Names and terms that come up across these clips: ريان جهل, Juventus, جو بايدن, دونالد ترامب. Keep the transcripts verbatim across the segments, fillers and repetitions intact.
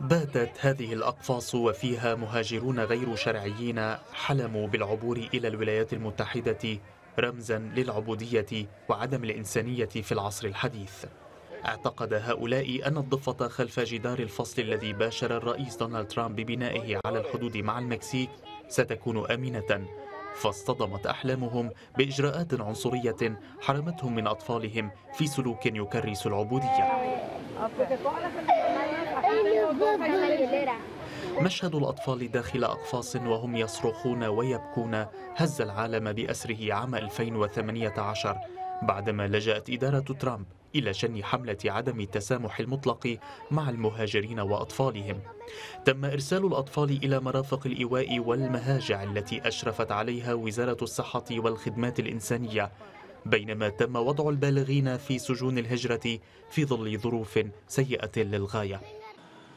باتت هذه الأقفاص وفيها مهاجرون غير شرعيين حلموا بالعبور إلى الولايات المتحدة رمزاً للعبودية وعدم الإنسانية في العصر الحديث. اعتقد هؤلاء أن الضفة خلف جدار الفصل الذي باشر الرئيس دونالد ترامب ببنائه على الحدود مع المكسيك ستكون آمنة، فاصطدمت أحلامهم بإجراءات عنصرية حرمتهم من أطفالهم في سلوك يكرس العبودية. مشهد الأطفال داخل أقفاص وهم يصرخون ويبكون هز العالم بأسره عام ألفين وثمانية عشر، بعدما لجأت إدارة ترامب إلى شن حملة عدم التسامح المطلق مع المهاجرين وأطفالهم. تم إرسال الأطفال إلى مرافق الإيواء والمهاجع التي أشرفت عليها وزارة الصحة والخدمات الإنسانية، بينما تم وضع البالغين في سجون الهجرة في ظل ظروف سيئة للغاية.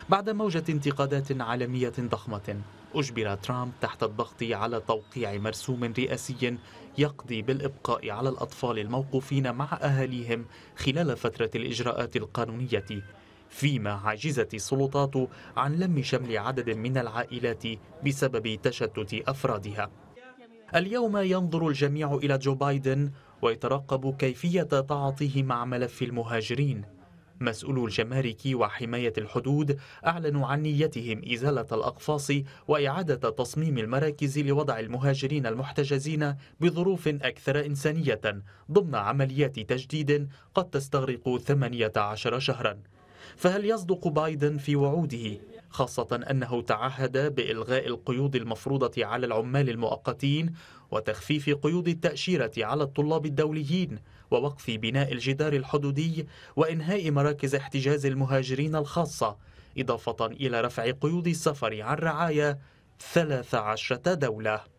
بعد موجة انتقادات عالمية ضخمة، أجبر ترامب تحت الضغط على توقيع مرسوم رئاسي يقضي بالإبقاء على الأطفال الموقوفين مع أهاليهم خلال فترة الإجراءات القانونية، فيما عجزت السلطات عن لم شمل عدد من العائلات بسبب تشتت أفرادها. اليوم ينظر الجميع إلى جو بايدن ويترقب كيفية تعاطيه مع ملف المهاجرين. مسؤولو الجمارك وحماية الحدود أعلنوا عن نيتهم إزالة الأقفاص وإعادة تصميم المراكز لوضع المهاجرين المحتجزين بظروف أكثر إنسانية ضمن عمليات تجديد قد تستغرق ثمانية عشر شهراً. فهل يصدق بايدن في وعوده؟ خاصة أنه تعهد بإلغاء القيود المفروضة على العمال المؤقتين وتخفيف قيود التأشيرة على الطلاب الدوليين ووقف بناء الجدار الحدودي وإنهاء مراكز احتجاز المهاجرين الخاصة، إضافة إلى رفع قيود السفر عن رعايا ثلاث عشرة دولة.